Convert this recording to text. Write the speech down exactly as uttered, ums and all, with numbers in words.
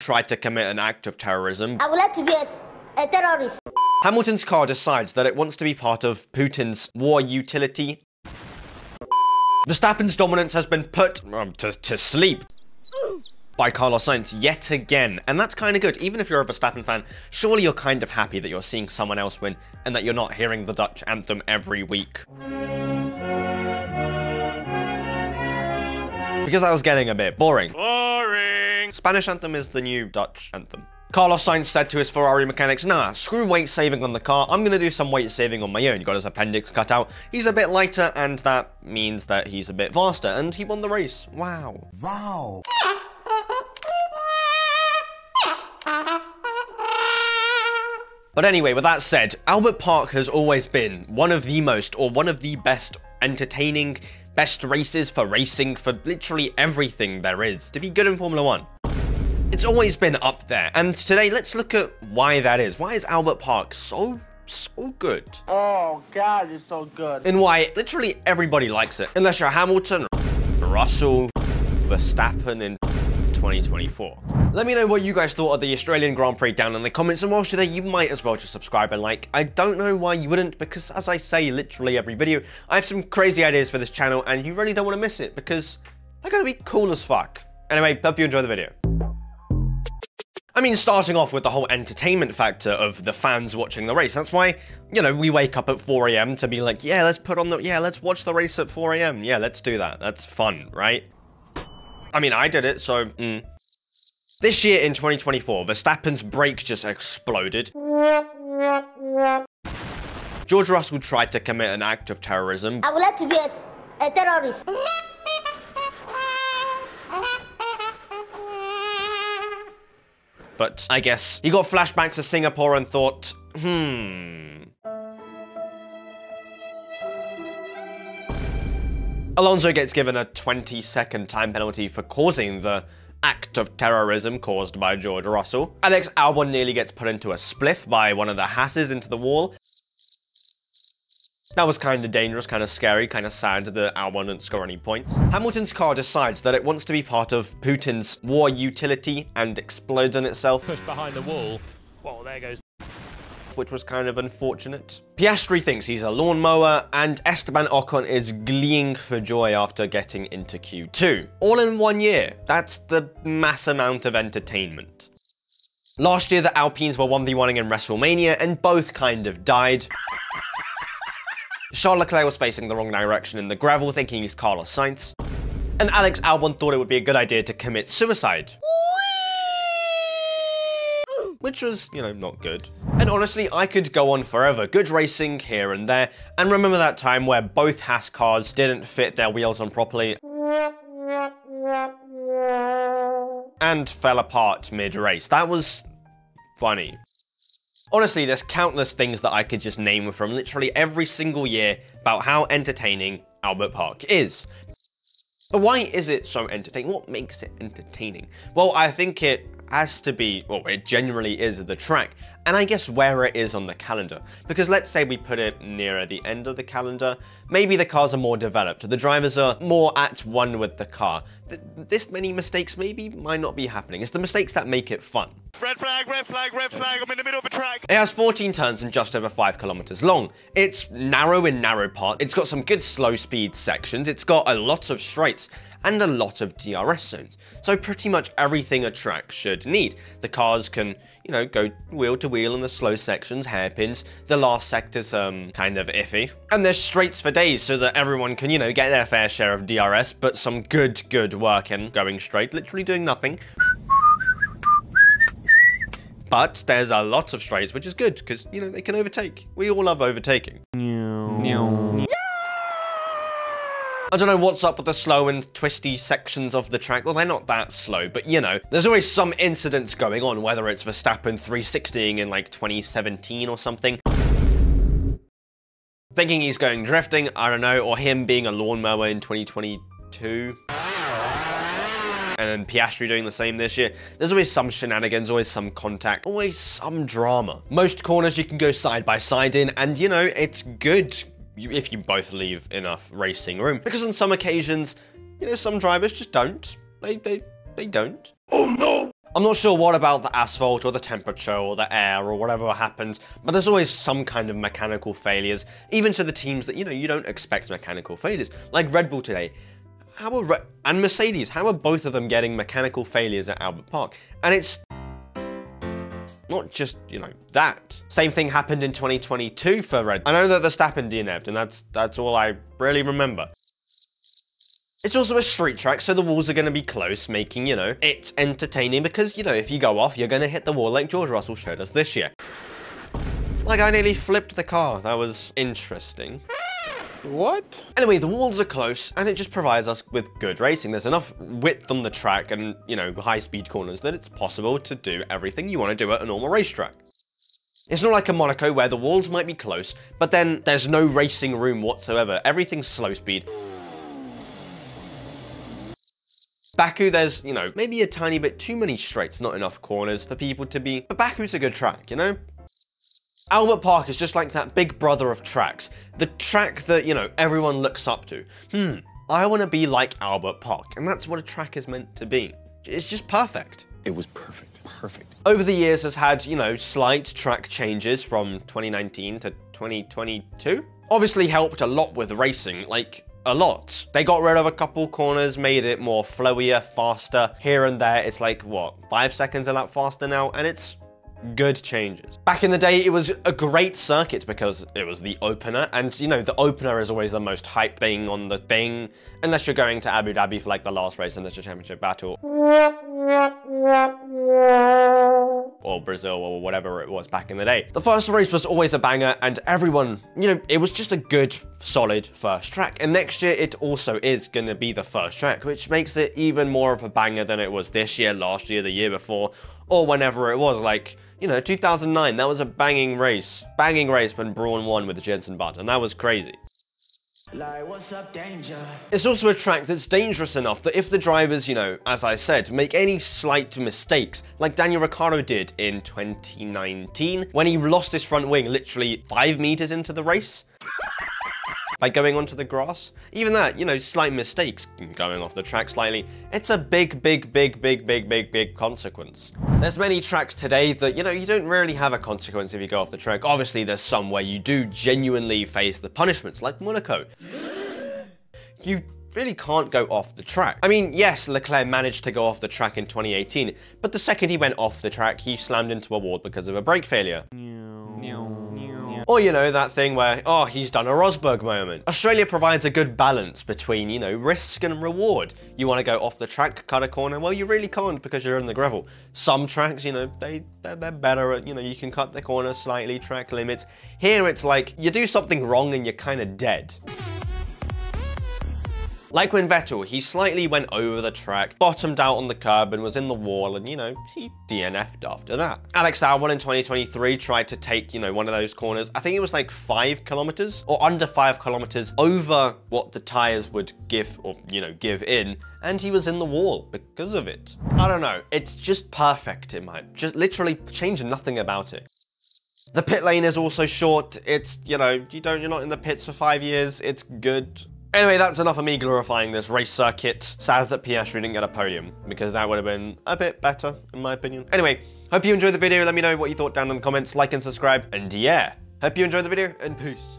tried to commit an act of terrorism. I would like to be a, a terrorist. Hamilton's car decides that it wants to be part of Putin's war utility. Verstappen's dominance has been put um, to, to sleep by Carlos Sainz yet again, and that's kind of good. Even if you're a Verstappen fan, surely you're kind of happy that you're seeing someone else win and that you're not hearing the Dutch anthem every week. Because that was getting a bit boring. Boring! Spanish anthem is the new Dutch anthem. Carlos Sainz said to his Ferrari mechanics, nah, screw weight saving on the car, I'm gonna do some weight saving on my own. He got his appendix cut out, he's a bit lighter, and that means that he's a bit faster, and he won the race. Wow. Wow. But anyway, with that said, Albert Park has always been one of the most, or one of the best entertaining, best races for racing, for literally everything there is to be good in Formula One. It's always been up there, and today let's look at why that is. Why is Albert Park so, so good? Oh God, it's so good. And why literally everybody likes it, unless you're Hamilton, Russell, Verstappen in twenty twenty-four. Let me know what you guys thought of the Australian Grand Prix down in the comments, and whilst you're there, you might as well just subscribe and like. I don't know why you wouldn't, because as I say literally every video, I have some crazy ideas for this channel, and you really don't want to miss it, because they're going to be cool as fuck. Anyway, hope you enjoy the video. I mean, starting off with the whole entertainment factor of the fans watching the race. That's why, you know, we wake up at four A M to be like, yeah, let's put on the, yeah, let's watch the race at four A M. Yeah, let's do that. That's fun, right? I mean, I did it, so, mm. This year in twenty twenty-four, Verstappen's brake just exploded. George Russell tried to commit an act of terrorism. I would like to be a, a terrorist. But I guess he got flashbacks to Singapore and thought, hmm. Alonso gets given a twenty second time penalty for causing the act of terrorism caused by George Russell. Alex Albon nearly gets put into a spliff by one of the Haas's into the wall. That was kind of dangerous, kind of scary, kind of sad that Albon didn't score any points. Hamilton's car decides that it wants to be part of Putin's war utility and explodes on itself. Pushed behind the wall. Well, there goes. Which was kind of unfortunate. Piastri thinks he's a lawnmower, and Esteban Ocon is gleeing for joy after getting into Q two. All in one year. That's the mass amount of entertainment. Last year, the Alpines were one v one-ing in WrestleMania, and both kind of died. Charles Leclerc was facing the wrong direction in the gravel, thinking he's Carlos Sainz. And Alex Albon thought it would be a good idea to commit suicide. Whee! Which was, you know, not good. And honestly, I could go on forever. Good racing here and there. And remember that time where both Haas cars didn't fit their wheels on properly and fell apart mid-race. That was funny. Honestly, there's countless things that I could just name from literally every single year about how entertaining Albert Park is. But why is it so entertaining? What makes it entertaining? Well, I think it has to be, well, it generally is the track, and I guess where it is on the calendar. Because let's say we put it nearer the end of the calendar, maybe the cars are more developed, the drivers are more at one with the car. Th this many mistakes maybe might not be happening. It's the mistakes that make it fun. Red flag, red flag, red flag, I'm in the middle of a track. It has fourteen turns and just over five kilometers long. It's narrow in narrow parts. It's got some good slow speed sections. It's got a lot of straights and a lot of D R S zones. So pretty much everything a track should need. The cars can, you know, go wheel to wheel in the slow sections, hairpins. The last sector's um, kind of iffy. And there's straights for days so that everyone can, you know, get their fair share of D R S, but some good, good work in going straight, literally doing nothing. But there's a lot of straights, which is good because, you know, they can overtake. We all love overtaking. No. No. I don't know what's up with the slow and twisty sections of the track. Well, they're not that slow, but you know, there's always some incidents going on, whether it's Verstappen three sixtying in like twenty seventeen or something. Thinking he's going drifting, I don't know, or him being a lawnmower in twenty twenty-two. And then Piastri doing the same this year. There's always some shenanigans, always some contact, always some drama. Most corners you can go side by side in, and you know, it's good if you both leave enough racing room. Because on some occasions, you know, some drivers just don't. They, they, they don't. Oh no! I'm not sure what about the asphalt or the temperature or the air or whatever happens, but there's always some kind of mechanical failures, even to the teams that, you know, you don't expect mechanical failures. Like Red Bull today, how are Re and Mercedes, how are both of them getting mechanical failures at Albert Park? And it's not just, you know, that. Same thing happened in twenty twenty-two for Red Bull. I know that Verstappen D N F'd, and that's, that's all I really remember. It's also a street track, so the walls are going to be close, making, you know, it entertaining because, you know, if you go off, you're going to hit the wall like George Russell showed us this year. Like, I nearly flipped the car. That was interesting. What? Anyway, the walls are close, and it just provides us with good racing. There's enough width on the track and, you know, high-speed corners that it's possible to do everything you want to do at a normal racetrack. It's not like a Monaco where the walls might be close, but then there's no racing room whatsoever. Everything's slow speed. Baku, there's, you know, maybe a tiny bit too many straights, not enough corners for people to be, but Baku's a good track, you know? Albert Park is just like that big brother of tracks, the track that, you know, everyone looks up to. Hmm, I want to be like Albert Park, and that's what a track is meant to be. It's just perfect. It was perfect, perfect. Over the years has had, you know, slight track changes from twenty nineteen to twenty twenty-two. Obviously helped a lot with racing, like, a lot. They got rid of a couple corners, made it more flowier, faster. Here and there, it's like, what, five seconds a lap faster now? And it's good changes. Back in the day, it was a great circuit because it was the opener. And, you know, the opener is always the most hype thing on the thing, unless you're going to Abu Dhabi for, like, the last race and it's a championship battle. Or Brazil or whatever it was back in the day. The first race was always a banger and everyone, you know, it was just a good, solid first track. And next year it also is gonna be the first track, which makes it even more of a banger than it was this year, last year, the year before, or whenever it was. Like, you know, two thousand nine, that was a banging race. Banging race when Brawn won with Jensen Button, and that was crazy. Like, what's up, danger? It's also a track that's dangerous enough that if the drivers, you know, as I said, make any slight mistakes, like Daniel Ricciardo did in twenty nineteen, when he lost his front wing literally five meters into the race by going onto the grass. Even that, you know, slight mistakes going off the track slightly, it's a big, big, big, big, big, big, big consequence. There's many tracks today that, you know, you don't really have a consequence if you go off the track. Obviously, there's some where you do genuinely face the punishments, like Monaco. You really can't go off the track. I mean, yes, Leclerc managed to go off the track in twenty eighteen, but the second he went off the track, he slammed into a wall because of a brake failure. Or, you know, that thing where, oh, he's done a Rosberg moment. Australia provides a good balance between, you know, risk and reward. You want to go off the track, cut a corner? Well, you really can't because you're in the gravel. Some tracks, you know, they, they're, they're better at, you know, you can cut the corner slightly, track limits. Here it's like, you do something wrong and you're kind of dead. Like when Vettel, he slightly went over the track, bottomed out on the curb and was in the wall and, you know, he D N F'd after that. Alex Albon in twenty twenty-three tried to take, you know, one of those corners. I think it was like five kilometers or under five kilometers over what the tires would give or, you know, give in. And he was in the wall because of it. I don't know. It's just perfect in my, just literally change nothing about it. The pit lane is also short. It's, you know, you don't, you're not in the pits for five years. It's good. Anyway, that's enough of me glorifying this race circuit. Sad that Piastri didn't get a podium, because that would have been a bit better, in my opinion. Anyway, hope you enjoyed the video. Let me know what you thought down in the comments. Like and subscribe, and yeah. Hope you enjoyed the video, and peace.